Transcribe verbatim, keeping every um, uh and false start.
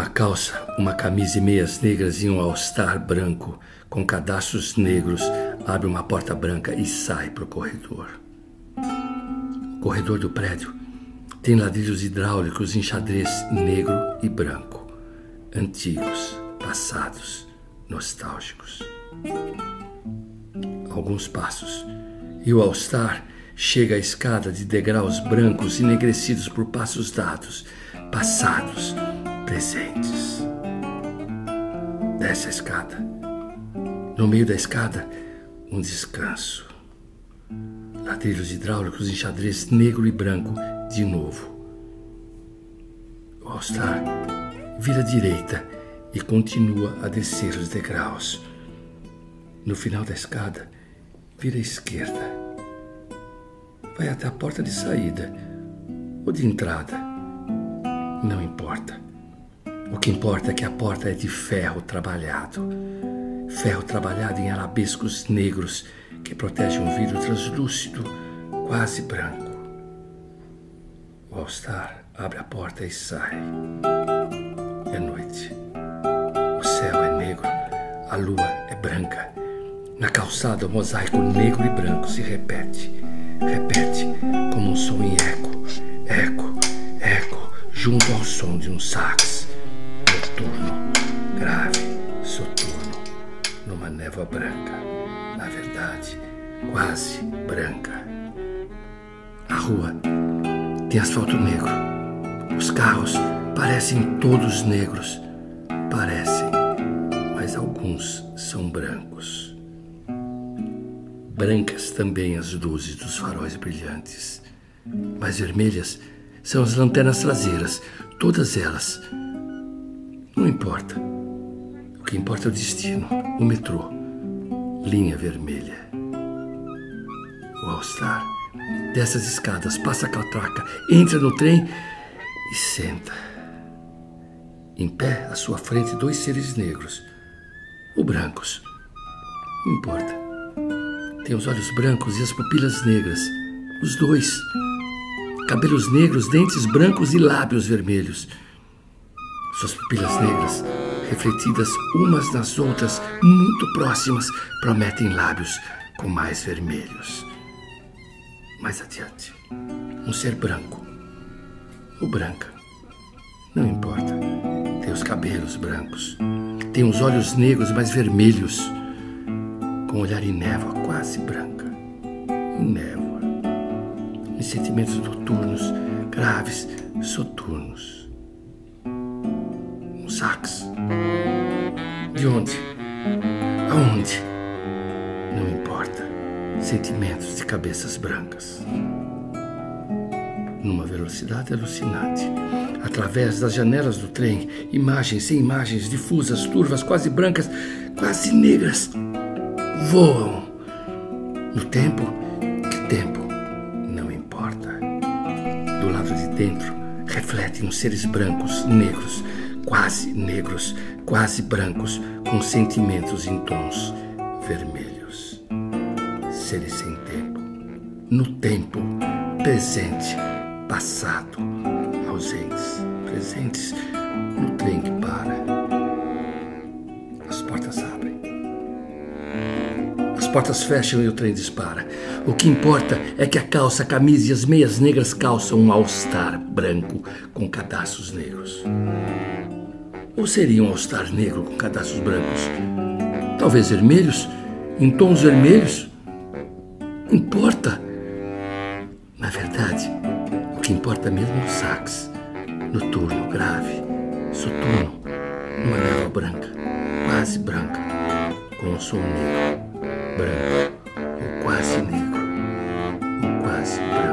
uma calça, uma camisa e meias negras e um All Star branco com cadarços negros, abre uma porta branca e sai para o corredor. O corredor do prédio tem ladrilhos hidráulicos em xadrez negro e branco, antigos, passados, nostálgicos. Alguns passos, e o All Star chega à escada de degraus brancos enegrecidos por passos dados, passados, presentes. Desce a escada. No meio da escada, um descanso. Ladrilhos hidráulicos em xadrez negro e branco, de novo. O All Star vira à direita e continua a descer os degraus. No final da escada, vira à esquerda. Vai até a porta de saída ou de entrada. Não importa. O que importa é que a porta é de ferro trabalhado. Ferro trabalhado em arabescos negros que protege um vidro translúcido, quase branco. O All Star abre a porta e sai. É noite. O céu é negro, a lua é branca. Na calçada, o mosaico negro e branco se repete, repete como um som em eco, eco, eco, junto ao som de um sax, noturno, grave, soturno, numa névoa branca, na verdade, quase branca. A rua tem asfalto negro, os carros parecem todos negros, parecem, mas alguns são brancos. Brancas também as luzes dos faróis brilhantes. Mais vermelhas são as lanternas traseiras, todas elas. Não importa. O que importa é o destino, o metrô, linha vermelha. O All Star desce as escadas, passa a catraca, entra no trem e senta. Em pé, à sua frente, dois seres negros ou brancos. Não importa. Tem os olhos brancos e as pupilas negras, os dois. Cabelos negros, dentes brancos e lábios vermelhos. Suas pupilas negras, refletidas umas nas outras, muito próximas, prometem lábios com mais vermelhos. Mais adiante, um ser branco ou branca, não importa. Tem os cabelos brancos, tem os olhos negros, mas vermelhos, com um olhar em névoa quase branca, em névoa, em sentimentos noturnos, graves, soturnos. Um sax. De onde? Aonde? Não importa. Sentimentos de cabeças brancas. Numa velocidade alucinante, através das janelas do trem, imagens sem imagens, difusas, turvas, quase brancas, quase negras, voam. No tempo, que tempo, não importa. Do lado de dentro, refletem os seres brancos, negros, quase negros, quase brancos, com sentimentos em tons vermelhos. Seres sem tempo, no tempo, presente, passado, ausentes, presentes, no trem que para. As portas abrem. As portas fecham e o trem dispara. O que importa é que a calça, a camisa e as meias negras calçam um All Star branco com cadarços negros. Ou seria um All Star negro com cadarços brancos? Talvez vermelhos? Em tons vermelhos? Não importa. Na verdade, o que importa mesmo é o sax. Noturno, grave, soturno, uma névoa branca, quase branca, com um som negro. Branco, ou quase negro, ou quase branco.